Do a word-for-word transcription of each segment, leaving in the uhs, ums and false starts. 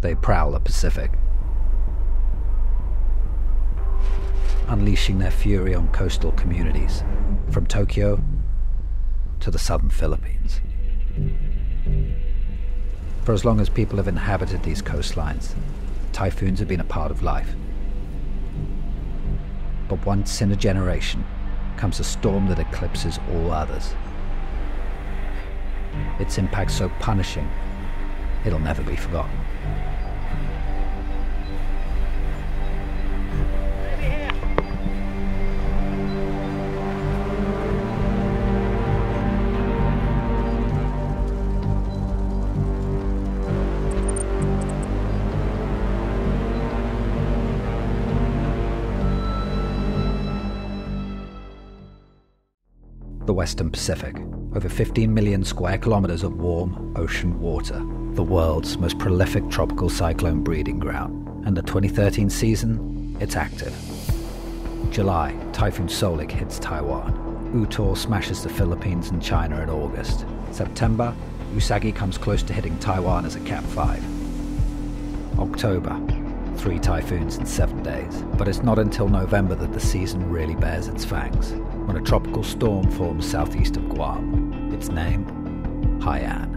they prowl the Pacific, unleashing their fury on coastal communities from Tokyo to the southern Philippines. For as long as people have inhabited these coastlines, typhoons have been a part of life. But once in a generation comes a storm that eclipses all others. Its impact so punishing, it'll never be forgotten. The Western Pacific, over fifteen million square kilometers of warm ocean water, the world's most prolific tropical cyclone breeding ground. And the twenty thirteen season, it's active. July, Typhoon Solik hits Taiwan. Utor smashes the Philippines and China in August. September, Usagi comes close to hitting Taiwan as a Cat five. October, three typhoons in seven days. But it's not until November that the season really bears its fangs, when a tropical storm forms southeast of Guam. Its name, Haiyan.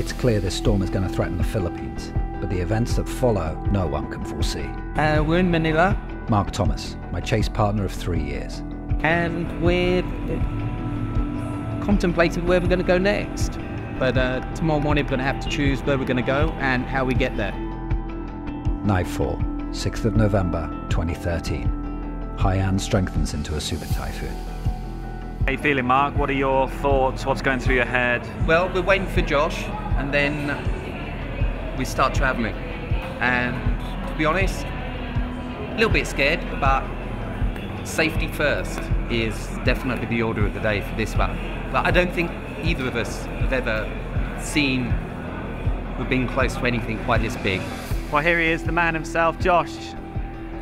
It's clear this storm is going to threaten the Philippines, but the events that follow, no one can foresee. Uh, we're in Manila. Mark Thomas, my chase partner of three years. And we're contemplating where we're going to go next. But uh, tomorrow morning we're going to have to choose where we're going to go and how we get there. Nightfall, sixth of November, twenty thirteen. Haiyan strengthens into a super typhoon. How you feeling, Mark? What are your thoughts? What's going through your head? Well, we're waiting for Josh, and then we start traveling. And to be honest, a little bit scared, but safety first is definitely the order of the day for this one. But I don't think either of us have ever seen we've been close to anything quite this big. Well, here he is, the man himself, Josh.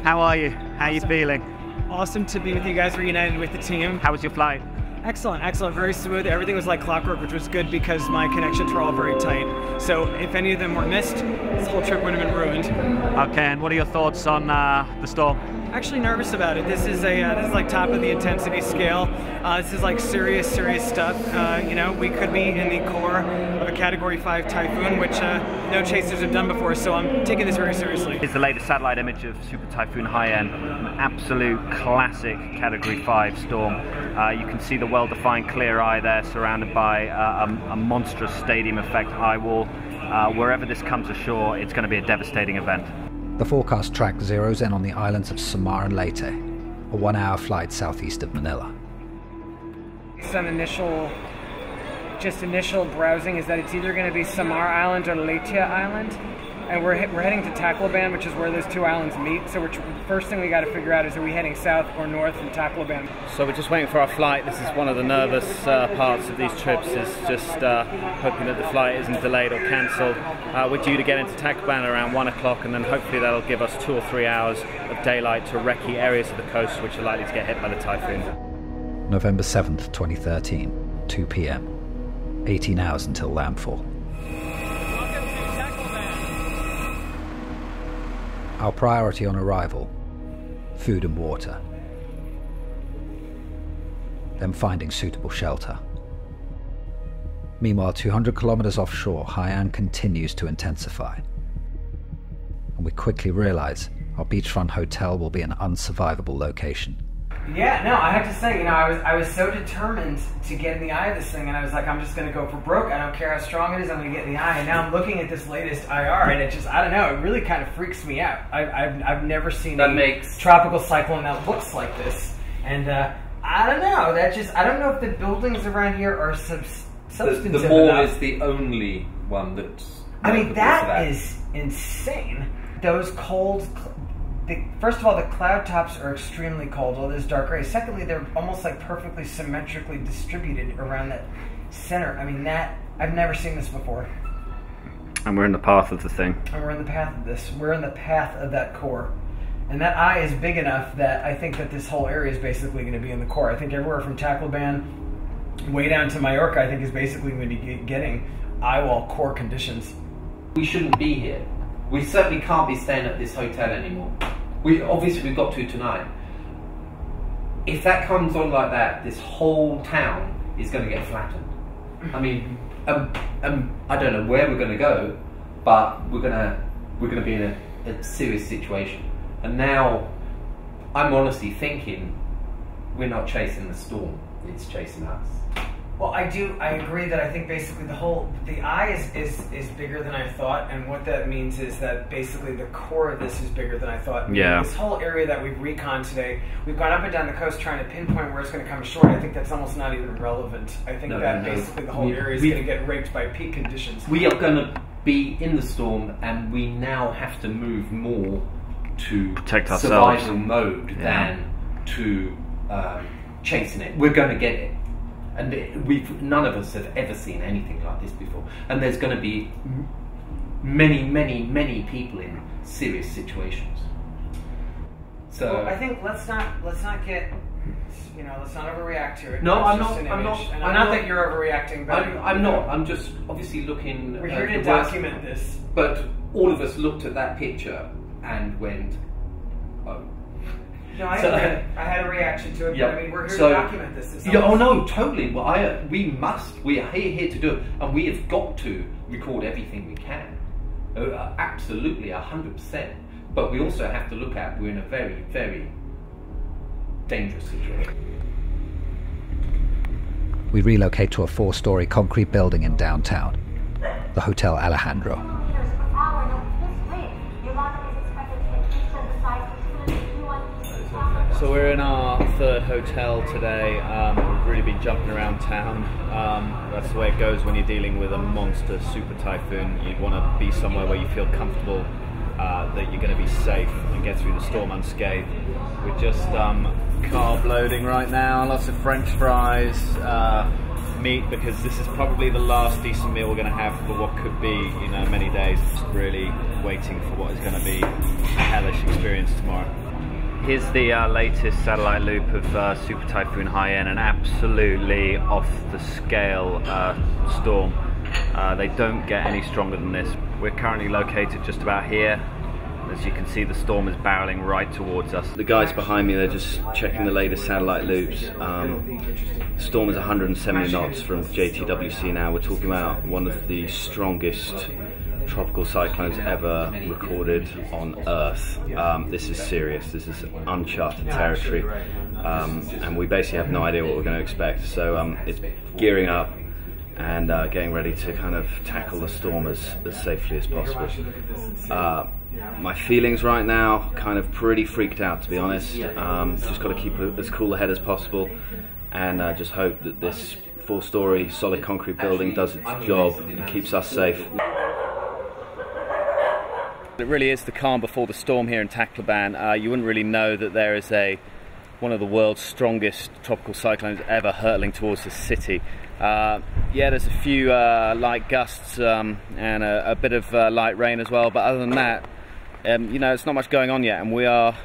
How are you? How are you feeling? Awesome to be with you guys, reunited with the team. How was your flight? Excellent, excellent, very smooth. Everything was like clockwork, which was good because my connections were all very tight. So if any of them were missed, this whole trip would have been ruined. Okay, and what are your thoughts on uh, the storm? Actually nervous about it. This is a uh, this is like top of the intensity scale. Uh, this is like serious, serious stuff. Uh, you know, we could be in the core of a Category five typhoon, which uh, no chasers have done before. So I'm taking this very seriously. It's the latest satellite image of Super Typhoon Haiyan, an absolute classic Category five storm. Uh, you can see the well-defined clear eye there, surrounded by uh, a, a monstrous stadium effect eye wall. Uh, wherever this comes ashore, it's going to be a devastating event. The forecast track zeroes in on the islands of Samar and Leyte, a one-hour flight southeast of Manila. Some initial, just initial browsing is that it's either going to be Samar Island or Leyte Island, and we're we're heading to Tacloban, which is where those two islands meet. So we're, the first thing we got to figure out is, are we heading south or north from Tacloban? So we're just waiting for our flight. This is one of the nervous uh, parts of these trips, is just uh, hoping that the flight isn't delayed or cancelled. Uh, we're due to get into Tacloban around one o'clock, and then hopefully that'll give us two or three hours of daylight to recce areas of the coast which are likely to get hit by the typhoon. November seventh, twenty thirteen, two p m, eighteen hours until landfall. Our priority on arrival, food and water, then finding suitable shelter. Meanwhile, two hundred kilometers offshore, Haiyan continues to intensify. And we quickly realize our beachfront hotel will be an unsurvivable location. Yeah, no, I have to say, you know, I was, I was so determined to get in the eye of this thing, and I was like, I'm just going to go for broke. I don't care how strong it is, I'm going to get in the eye. And now I'm looking at this latest I R, and it just, I don't know, it really kind of freaks me out. I've, I've, I've never seen that a makes... tropical cyclone that looks like this. And uh, I don't know, that just, I don't know if the buildings around here are substantial. The, the mall enough. Is the only one that. I mean, that, that is insane. Those cold. The, first of all, the cloud tops are extremely cold, all those dark rays. Secondly, they're almost like perfectly symmetrically distributed around that center. I mean, that. I've never seen this before. And we're in the path of the thing. And we're in the path of this. We're in the path of that core. And that eye is big enough that I think that this whole area is basically going to be in the core. I think everywhere from Tacloban way down to Mallorca, I think, is basically going to be getting eyewall core conditions. We shouldn't be here. We certainly can't be staying at this hotel anymore. We obviously we've got to tonight. If that comes on like that, this whole town is going to get flattened. I mean, um, um, I don't know where we're going to go, but we're gonna we're gonna be in a, a serious situation. And now, I'm honestly thinking we're not chasing the storm; it's chasing us. Well, I do. I agree that I think basically the whole the eye is, is is bigger than I thought, and what that means is that basically the core of this is bigger than I thought. Yeah. This whole area that we've recon today, we've gone up and down the coast trying to pinpoint where it's going to come ashore. I think that's almost not even relevant. I think no, that no, basically the whole we, area is going to get raped by peak conditions. We are going to be in the storm, and we now have to move more to protect ourselves, survival mode, yeah, than to um, chasing it. We're going to get it. And we've, none of us have ever seen anything like this before. And there's going to be many, many, many people in serious situations. So well, I think let's not let's not get you know let's not overreact to it. No, I'm not, I'm not. And I'm, I'm not. Not that you're overreacting, but I'm, I'm not. I'm just obviously looking. We're here to document this. But all of us looked at that picture and went, oh. No, I, so, had, I had a reaction to it, yeah. But I mean, we're here so, to document this. It's yeah, oh no, totally. Well, I, we must. We are here, here to do it, and we have got to record everything we can. Uh, absolutely, one hundred percent. But we also have to look at, we're in a very, very dangerous situation. We relocate to a four-story concrete building in downtown, the Hotel Alejandro. So we're in our third hotel today. Um, we've really been jumping around town. Um, that's the way it goes when you're dealing with a monster super typhoon. You want to be somewhere where you feel comfortable, uh, that you're going to be safe and get through the storm unscathed. We're just um, carb loading right now. Lots of French fries, uh, meat, because this is probably the last decent meal we're going to have for what could be, you know, many days. Just really waiting for what is going to be a hellish experience tomorrow. Here's the uh, latest satellite loop of uh, Super Typhoon Haiyan, an absolutely off-the-scale uh, storm. Uh, they don't get any stronger than this. We're currently located just about here. As you can see, the storm is barreling right towards us. The guys behind me, they're just checking the latest satellite loops. Um, the storm is one hundred seventy knots from J T W C now. We're talking about one of the strongest tropical cyclones ever recorded on Earth. Um, this is serious, this is uncharted territory, um, and we basically have no idea what we're going to expect, so um, it's gearing up and uh, getting ready to kind of tackle the storm as, as safely as possible. Uh, my feelings right now, kind of pretty freaked out, to be honest. Um, just got to keep as cool a head as possible and uh, just hope that this four-storey solid concrete building does its job and keeps us safe. It really is the calm before the storm here in Tacloban. Uh, you wouldn't really know that there is a one of the world's strongest tropical cyclones ever hurtling towards the city. Uh, yeah, there's a few uh, light gusts um, and a, a bit of uh, light rain as well, but other than that, um, you know, it's not much going on yet, and we are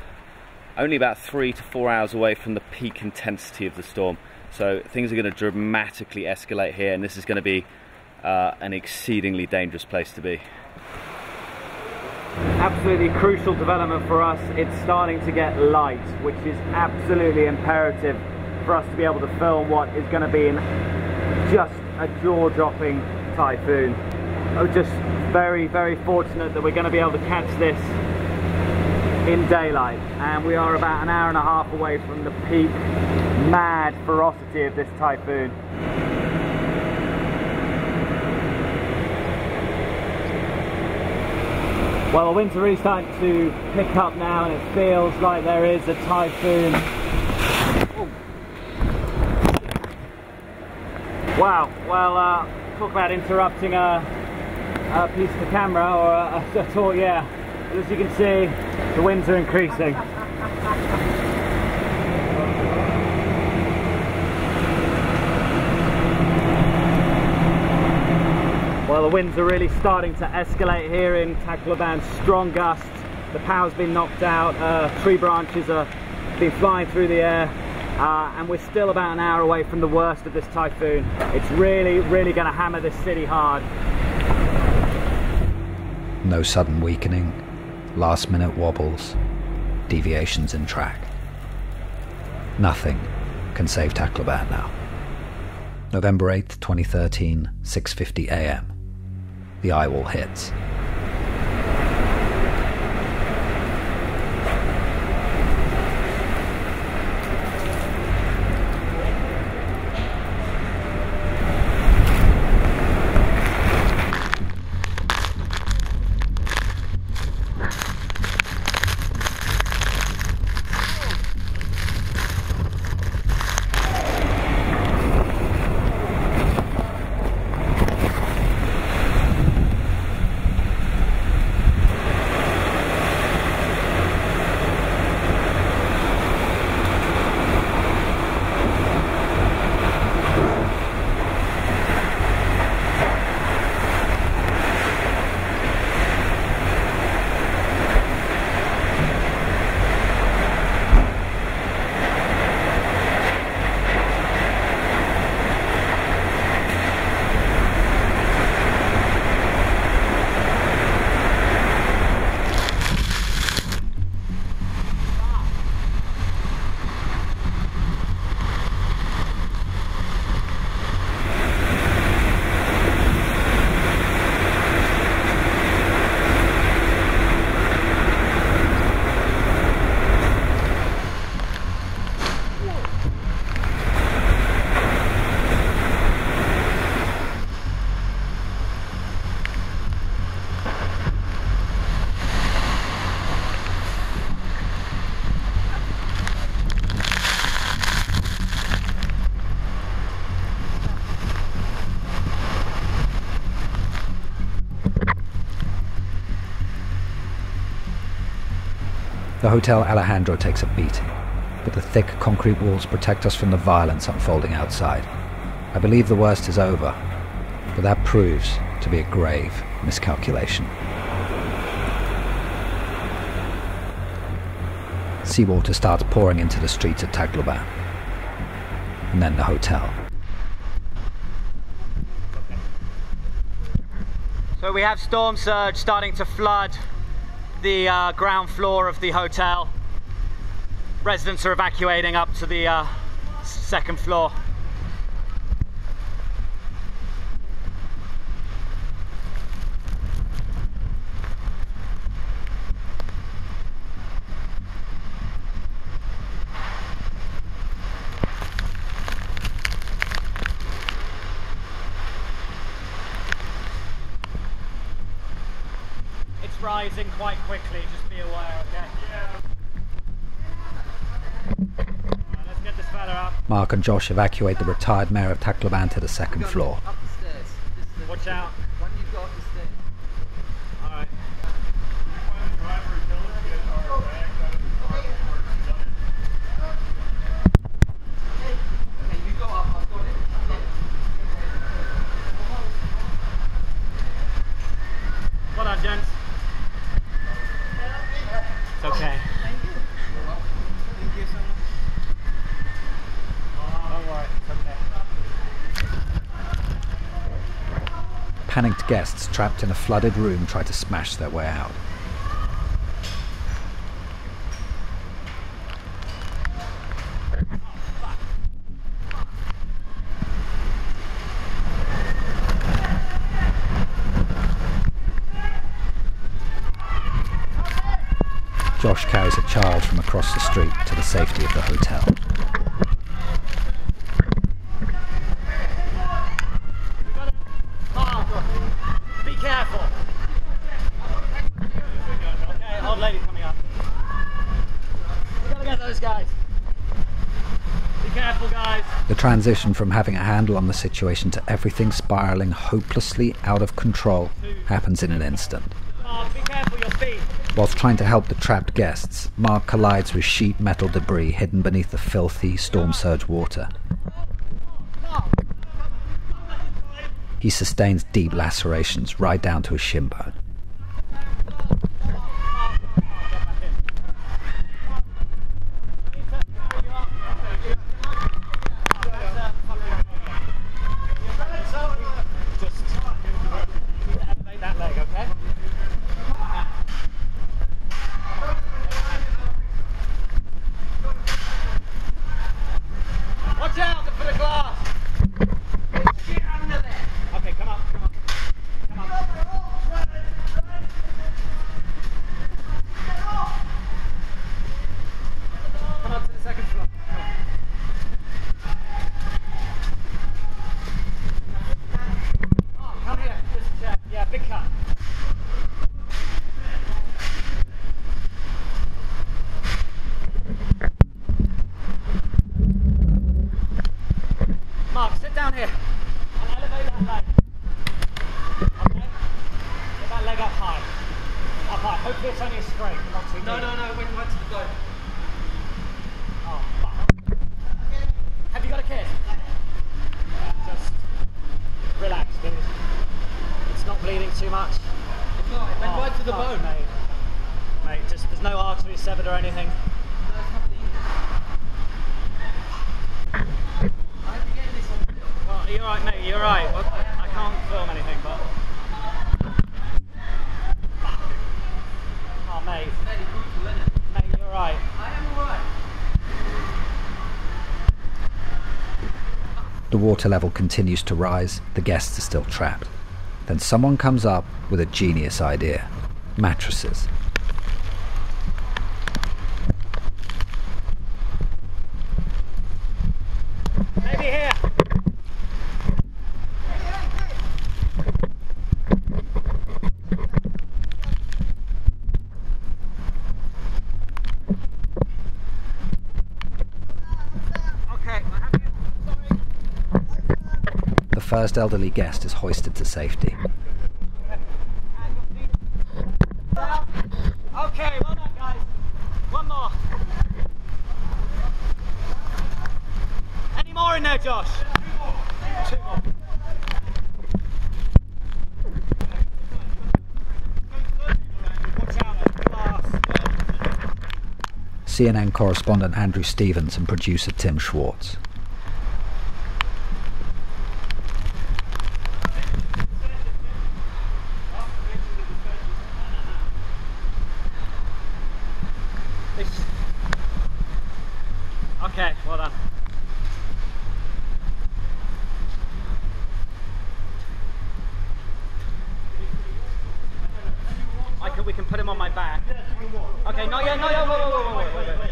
only about three to four hours away from the peak intensity of the storm. So things are going to dramatically escalate here, and this is going to be uh, an exceedingly dangerous place to be. Absolutely crucial development for us. It's starting to get light, which is absolutely imperative for us to be able to film what is going to be in just a jaw-dropping typhoon. I'm just very, very fortunate that we're going to be able to catch this in daylight, and we are about an hour and a half away from the peak mad ferocity of this typhoon. Well, the wind is starting to pick up now, and it feels like there is a typhoon. Ooh. Wow, well, uh, talk about interrupting a, a piece of the camera, or a, a, a talk, yeah. As you can see, the winds are increasing. Well, the winds are really starting to escalate here in Tacloban. Strong gusts. The power's been knocked out. Uh, tree branches are been flying through the air, uh, and we're still about an hour away from the worst of this typhoon. It's really, really going to hammer this city hard. No sudden weakening, last minute wobbles, deviations in track. Nothing can save Tacloban now. November eighth, twenty thirteen, six fifty a m The eye wall hits. The Hotel Alejandro takes a beating, but the thick concrete walls protect us from the violence unfolding outside. I believe the worst is over, but that proves to be a grave miscalculation. Seawater starts pouring into the streets of Tacloban, and then the hotel. So we have storm surge starting to flood the uh, ground floor of the hotel. Residents are evacuating up to the uh, second floor. Rising quite quickly, just be aware, okay? Yeah. Right, let's get this fella up. Mark and Josh evacuate the retired mayor of Tacloban to the second floor. Up the stairs. The Watch out. When you go up the stairs. Alright. Okay, you go up, I've got it. Well done, gents. Okay. Thank you. You're welcome. Thank you so much. Oh, don't worry, it's okay. Panicked guests trapped in a flooded room try to smash their way out. Josh carries a child from across the street to the safety of the hotel. Be careful. Okay, old lady coming up. We gotta get those guys. Be careful, guys. The transition from having a handle on the situation to everything spiralling hopelessly out of control happens in an instant. Be careful your feet. Whilst trying to help the trapped guests, Mark collides with sheet metal debris hidden beneath the filthy storm surge water. He sustains deep lacerations right down to his shin bone. leg up high. Up high. Hopefully it's only straight. Not too no, deep. no, no. Went right to the go. Oh, fuck. Have you got a kid? Just relax, dude. It's not bleeding too much. It's not. It went oh, right to the bone. Mate. mate, just there's no artery severed or anything. You're right, mate, you're right. I can't film anything, but. Oh, mate. Mate, you're right. I am alright. The water level continues to rise, the guests are still trapped. Then someone comes up with a genius idea: mattresses. The first elderly guest is hoisted to safety. Okay, well done guys. One more. Any more in there, Josh? Two more. Two more. C N N correspondent Andrew Stevens and producer Tim Schwartz. Okay, well done. I can, we can put him on my back. Okay, no, yeah, no, yeah, wait, wait, wait, wait, wait.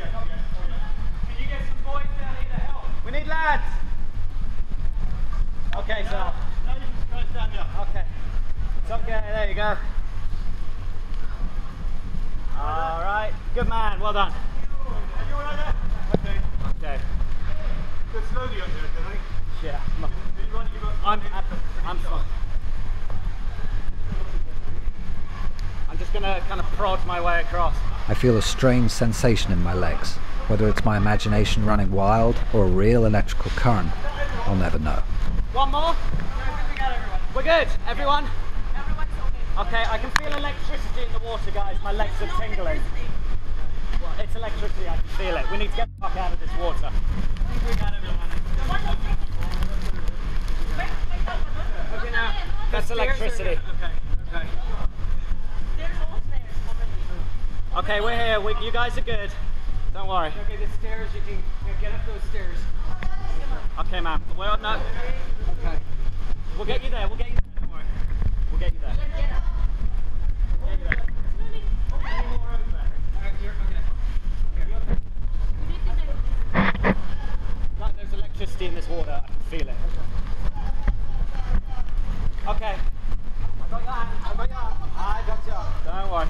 Can you get some boys down here to help? We need lads. Okay, so. No, you just guys down here. Okay. It's okay, there you go. All right, good man, well done. Are you all right there? Okay. Okay. Go slowly on here, can I? Yeah. No. Do you want to give up? I'm, I'm fine. I'm just going to kind of prod my way across. I feel a strange sensation in my legs. Whether it's my imagination running wild or a real electrical current, I'll never know. One more? We're good, everyone? Okay, I can feel electricity in the water, guys. My legs are tingling. Well, it's electricity, I can feel it. We need to get the fuck out of this water. Okay, now, that's electricity. Okay, we're here. We, you guys are good. Don't worry. Okay, the stairs, you can get up those stairs. Okay, ma'am. Well, no. Okay. We'll get you there. We'll get you there. Don't worry. We'll get you there. There's electricity in this water, I can feel it. Okay. I got your hand, I got your hand. I got your hand. Don't worry.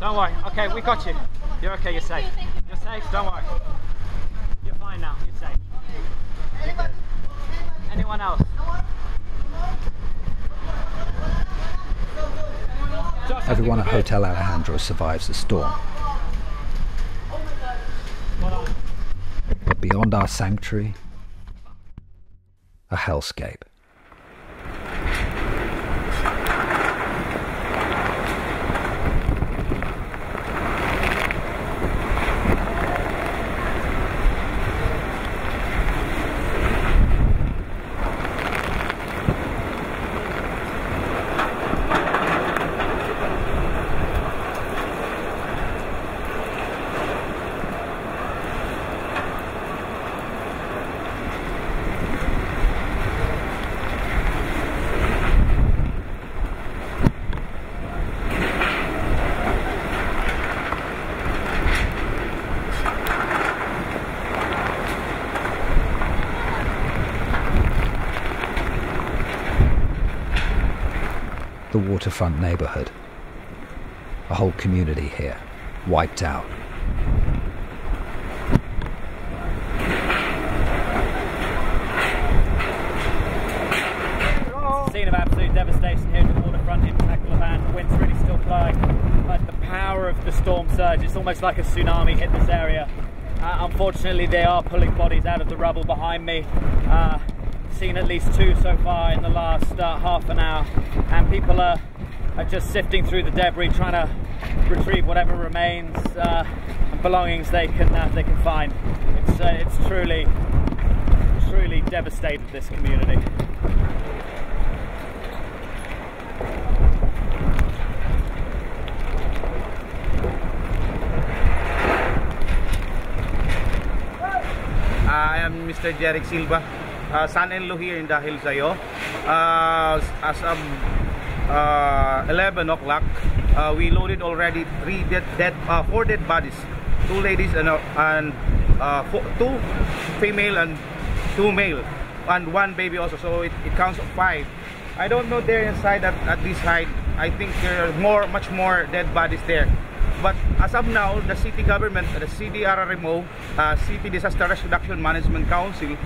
Don't worry. Okay, we got you. You're okay, you're safe. You're safe, don't worry. You're fine now, you're safe. You're Anyone else? Everyone at Hotel Alejandro survives the storm. But beyond our sanctuary, a hellscape. The waterfront neighborhood. A whole community here, wiped out. Hello. See scene of absolute devastation here in the waterfront in Tacloban. The wind's really still blowing, but the power of the storm surge, it's almost like a tsunami hit this area. Uh, unfortunately, they are pulling bodies out of the rubble behind me. Uh, seen at least two so far in the last uh, half an hour, and people are, are just sifting through the debris, trying to retrieve whatever remains uh, and belongings they can uh, they can find. It's uh, it's truly truly devastated this community. I am Mister Jerick Silva, uh, son-in-law here in dahil sa'yo. Uh, as of uh, eleven o'clock, uh, we loaded already three dead, dead, uh, four dead bodies, two ladies and, and uh, four, two female and two male, and one baby also. So it, it counts five. I don't know there inside at, at this height. I think there are more, much more dead bodies there. But as of now, the city government, the C D R R M O, uh, City Disaster Risk Reduction Management Council,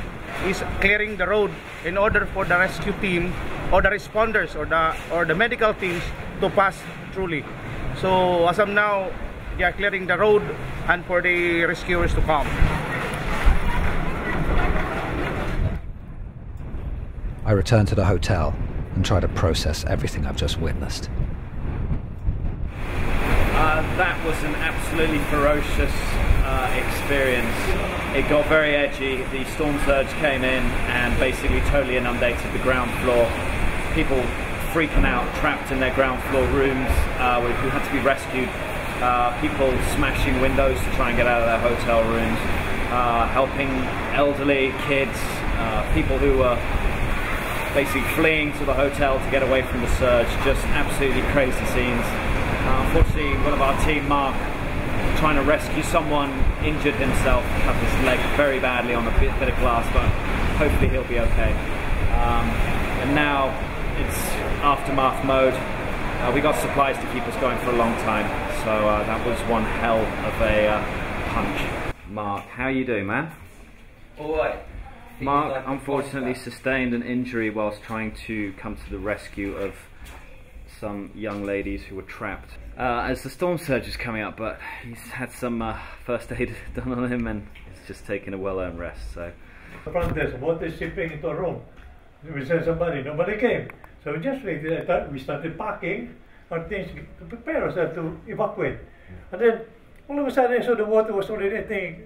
is clearing the road in order for the rescue team or the responders or the or the medical teams to pass truly. So as of now, they are clearing the road and for the rescuers to come. I return to the hotel and try to process everything I've just witnessed. Uh, that was an absolutely ferocious uh, experience. It got very edgy. The storm surge came in and basically totally inundated the ground floor. People freaking out, trapped in their ground floor rooms uh, who had to be rescued. Uh, people smashing windows to try and get out of their hotel rooms. Uh, helping elderly, kids, uh, people who were basically fleeing to the hotel to get away from the surge. Just absolutely crazy scenes. Uh, unfortunately, one of our team, Mark, trying to rescue someone, injured himself, cut his leg very badly on a bit, bit of glass, but hopefully he'll be okay. Um, and now it's aftermath mode. Uh, we got supplies to keep us going for a long time, so uh, that was one hell of a uh, punch. Mark, how are you doing, man? All right. Mark unfortunately sustained an injury whilst trying to come to the rescue of some young ladies who were trapped uh, as the storm surge is coming up, but he's had some uh, first aid done on him and it's just taken a well-earned rest. So from this, what is shipping into a room? We sent somebody, nobody came. So we just waited. I we started packing our things to prepare ourselves to evacuate. And then all of a sudden, so the water was already, I think,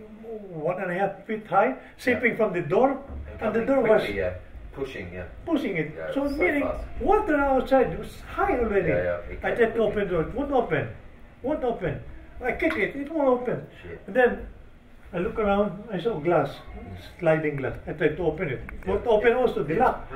one and a half feet high, seeping yeah. from the door, and, and the door quickly, was. Yeah. Pushing, yeah. Pushing it. Yeah, so, so meaning fast. Water outside was high already. Yeah, yeah, I tried to open the door. It won't open. Won't open. I kick it. It won't open. Shit. And then I look around. I saw glass, sliding glass. I tried to open it. It won't yeah. open yeah. also. The lock.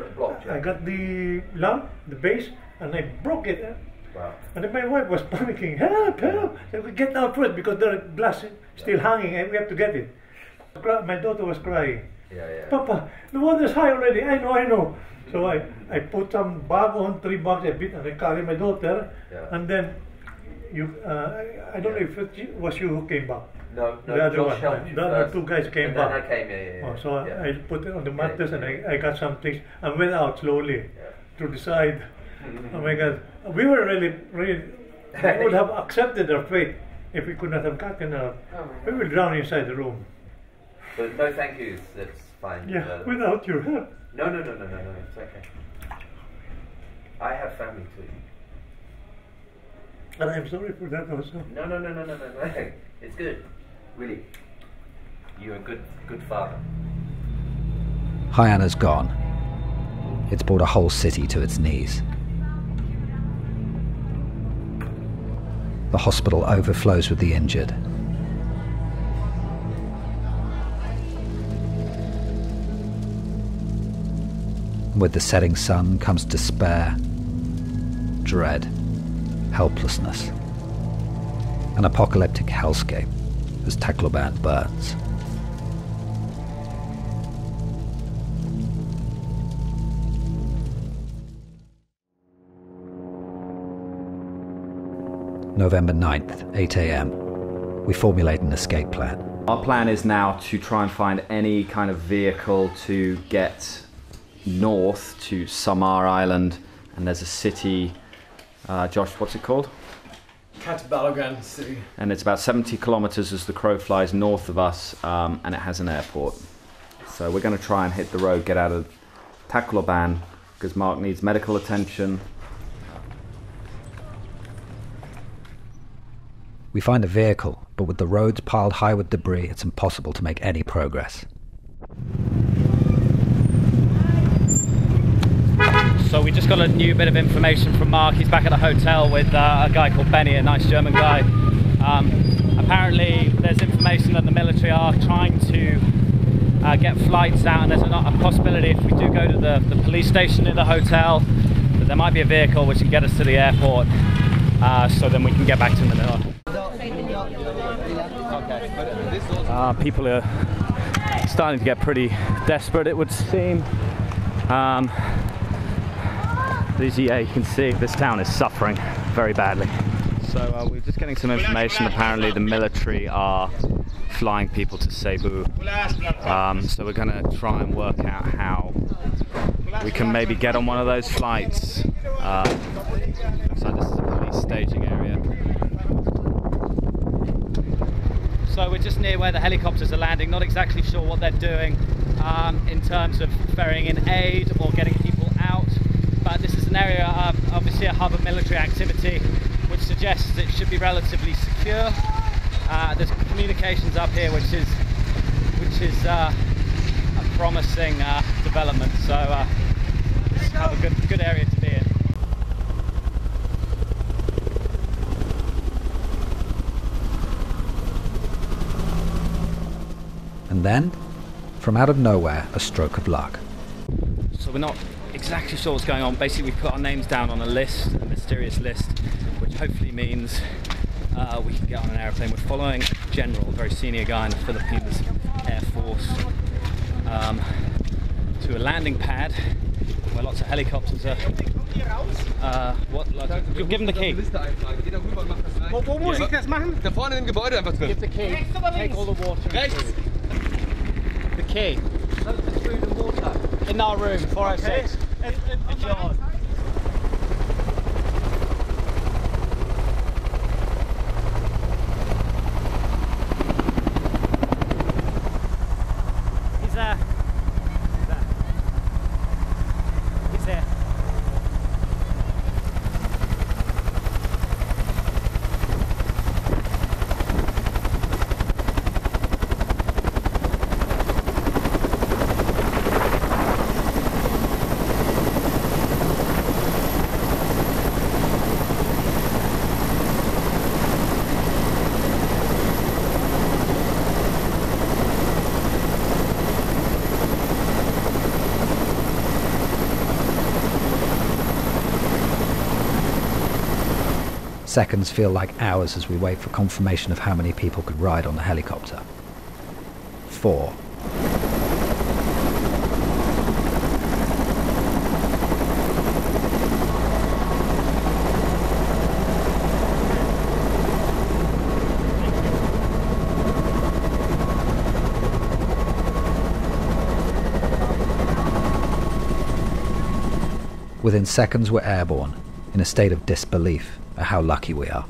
Yeah. I got the lamp, the base, and I broke it. Wow. And then my wife was panicking. Help! Help! I said, get out first because the glass is still yeah. hanging and we have to get it. My daughter was crying. Yeah, yeah. Papa, the water's high already. I know, I know. So I, I put some bag on, three bags a bit, and I carry my daughter. Yeah. And then, you, uh, I don't yeah. know if it was you who came back. No, no, the other Josh one. The other two guys came and back. Then I came here. Yeah, yeah. Oh, so yeah. I put it on the mattress yeah, yeah. and I, I got some things and went out slowly yeah. to the side. Oh my God, we were really, really, we would have accepted our fate if we could not have gotten out. Oh, we were drowned inside the room. But no thank yous, that's fine. Yeah, uh, without your help. No, no, no, no, no, no, it's okay. I have family too. And I'm sorry for that also. No, no, no, no, no, no, no. It's good. Really. You're a good, good father. Haiyan's gone. It's brought a whole city to its knees. The hospital overflows with the injured. With the setting sun comes despair, dread, helplessness, an apocalyptic hellscape as Tacloban burns. November ninth, eight A M, we formulate an escape plan. Our plan is now to try and find any kind of vehicle to get north to Samar Island, and there's a city, uh, Josh, what's it called? Catbalogan City. And it's about seventy kilometers as the crow flies north of us, um, and it has an airport. So we're going to try and hit the road, get out of Tacloban, because Mark needs medical attention. We find a vehicle, but with the roads piled high with debris, it's impossible to make any progress. So we just got a new bit of information from Mark. He's back at the hotel with uh, a guy called Benny, a nice German guy. Um, apparently there's information that the military are trying to uh, get flights out, and there's a, a possibility if we do go to the, the police station in the hotel that there might be a vehicle which can get us to the airport, uh, so then we can get back to Manila. Uh, people are starting to get pretty desperate, it would seem. Um, these, yeah, you can see this town is suffering very badly. So uh, we're just getting some information. Apparently the military are flying people to Cebu, um, so we're going to try and work out how we can maybe get on one of those flights. Uh, so this is a police staging area. So we're just near where the helicopters are landing, not exactly sure what they're doing um, in terms of ferrying in aid or getting people out, but this is an area, uh, obviously a hub of military activity, which suggests it should be relatively secure. Uh, there's communications up here, which is which is uh, a promising uh, development, so uh, it's kind of a good, good area to be in. And then, from out of nowhere, a stroke of luck. So we're not exactly sure what's going on. Basically, we've put our names down on a list, a mysterious list, which hopefully means uh, we can get on an aeroplane. We're following a general, a very senior guy in the Philippines Airforce, um, to a landing pad where lots of helicopters are. Uh, what? Like, give him the key. Give the key. Take all the water. The key. That's the food and water. In our room, four oh six. Okay. It's yours. He's there. He's there. He's there. Seconds feel like hours as we wait for confirmation of how many people could ride on the helicopter. Four. Within seconds we're airborne, in a state of disbelief at how lucky we are.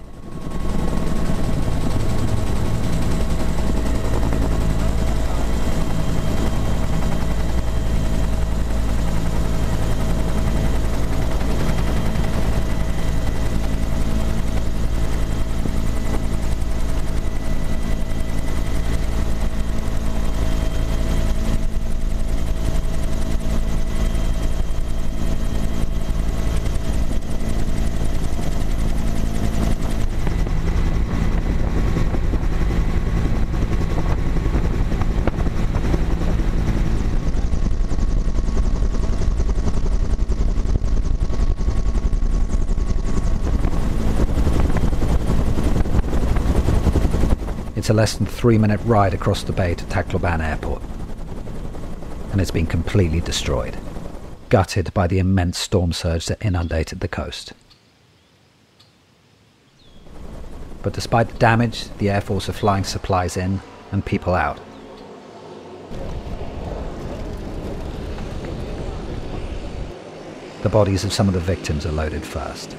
It's a less than three minute ride across the bay to Tacloban Airport, and it's been completely destroyed, gutted by the immense storm surge that inundated the coast. But despite the damage, the Air Force are flying supplies in and people out. The bodies of some of the victims are loaded first.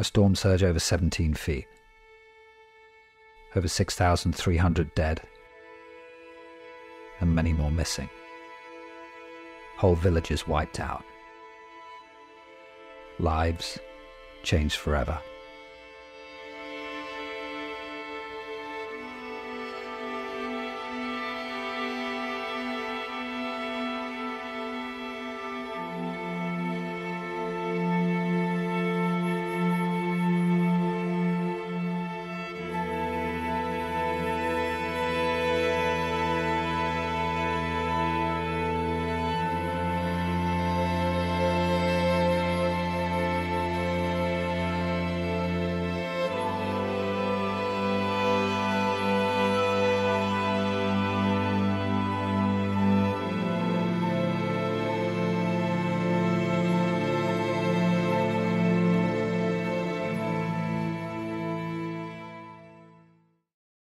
A storm surge over seventeen feet. Over six thousand three hundred dead. And many more missing. Whole villages wiped out. Lives changed forever.